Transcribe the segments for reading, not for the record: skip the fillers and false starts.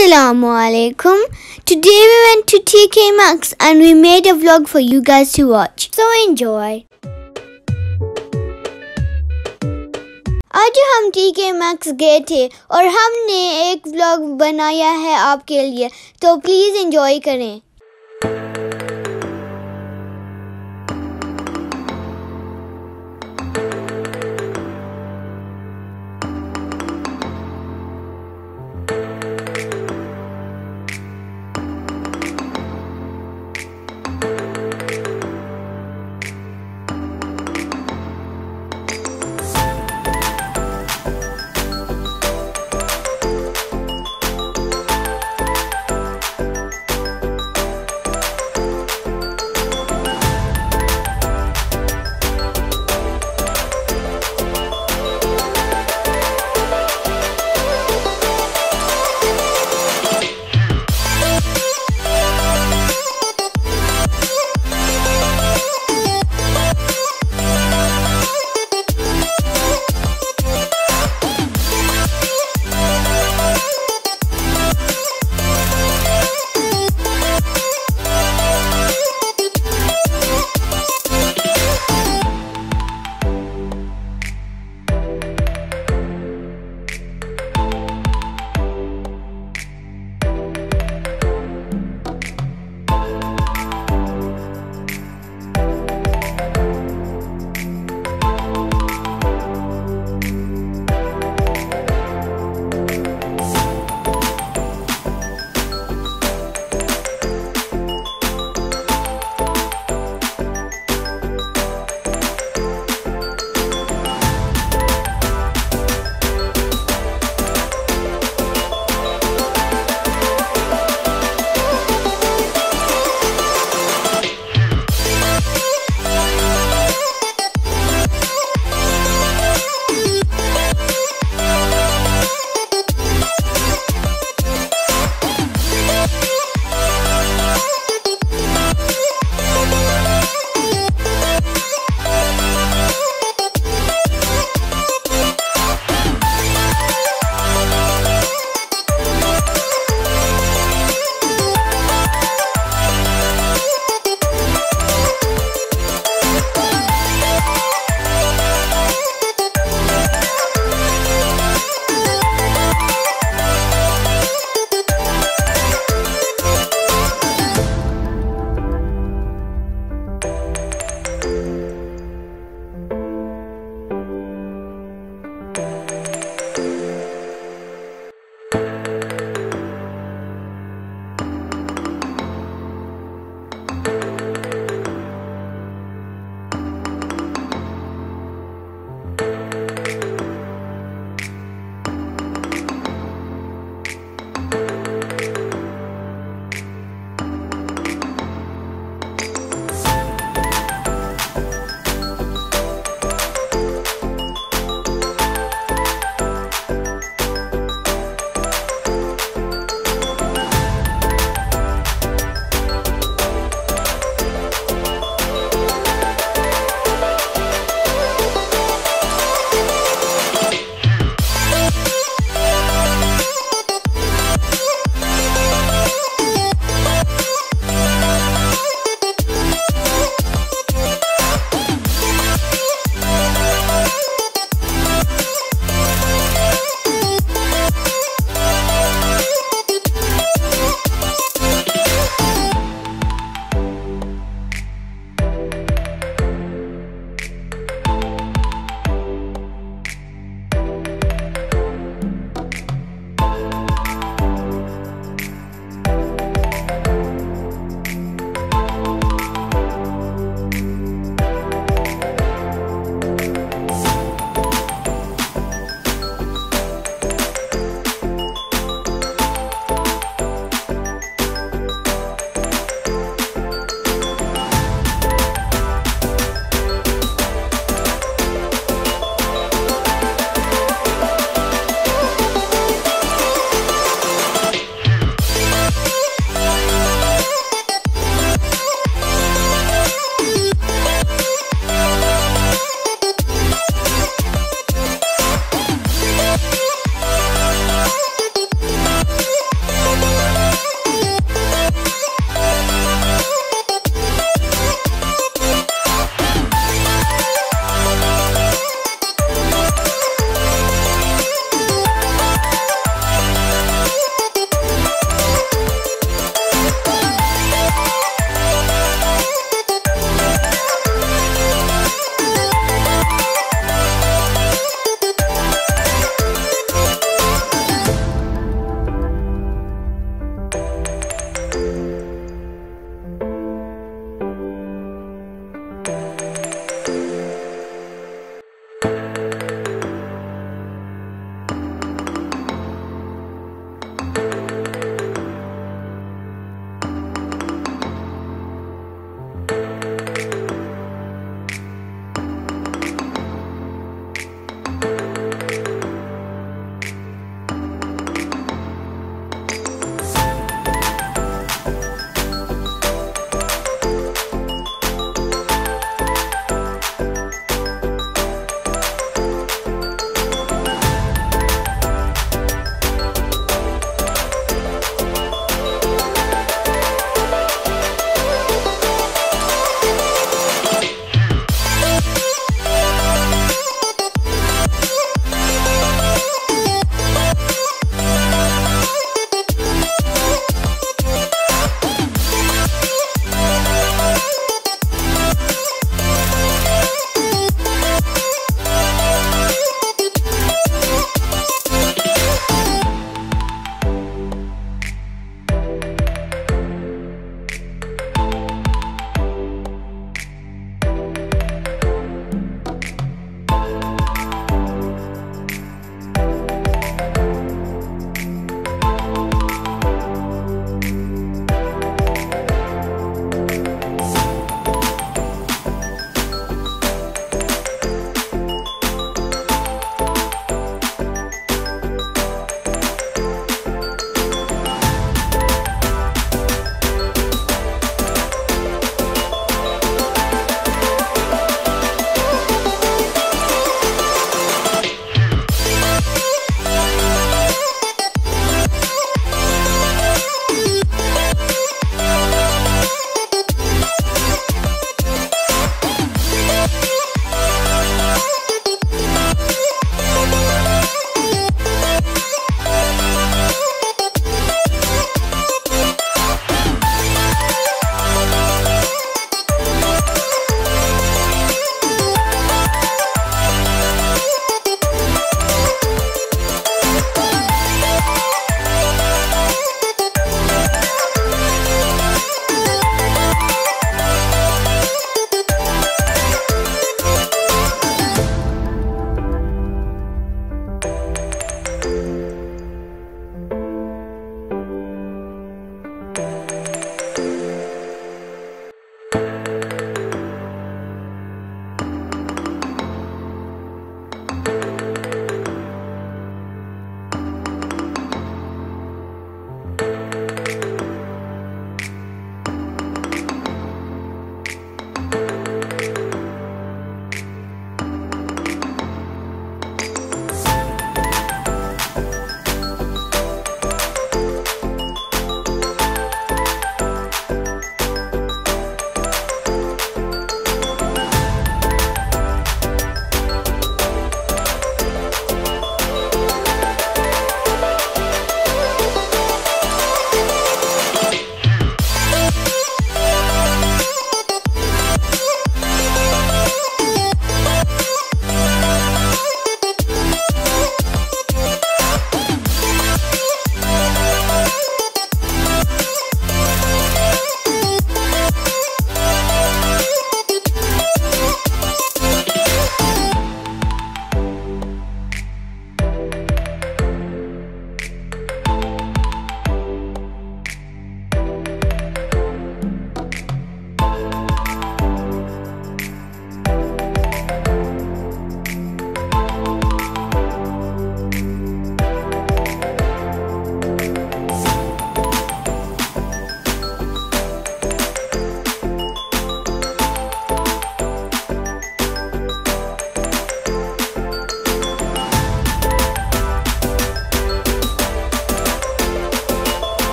Assalamualaikum. Today we went to TK Maxx and we made a vlog for you guys to watch. So enjoy. आज हम TK Maxx गए थे और हमने एक व्लॉग बनाया है आपके लिए, तो प्लीज एंजॉय करें।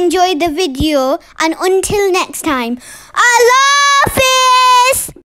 enjoyed the video, and until next time, Allah Hafiz!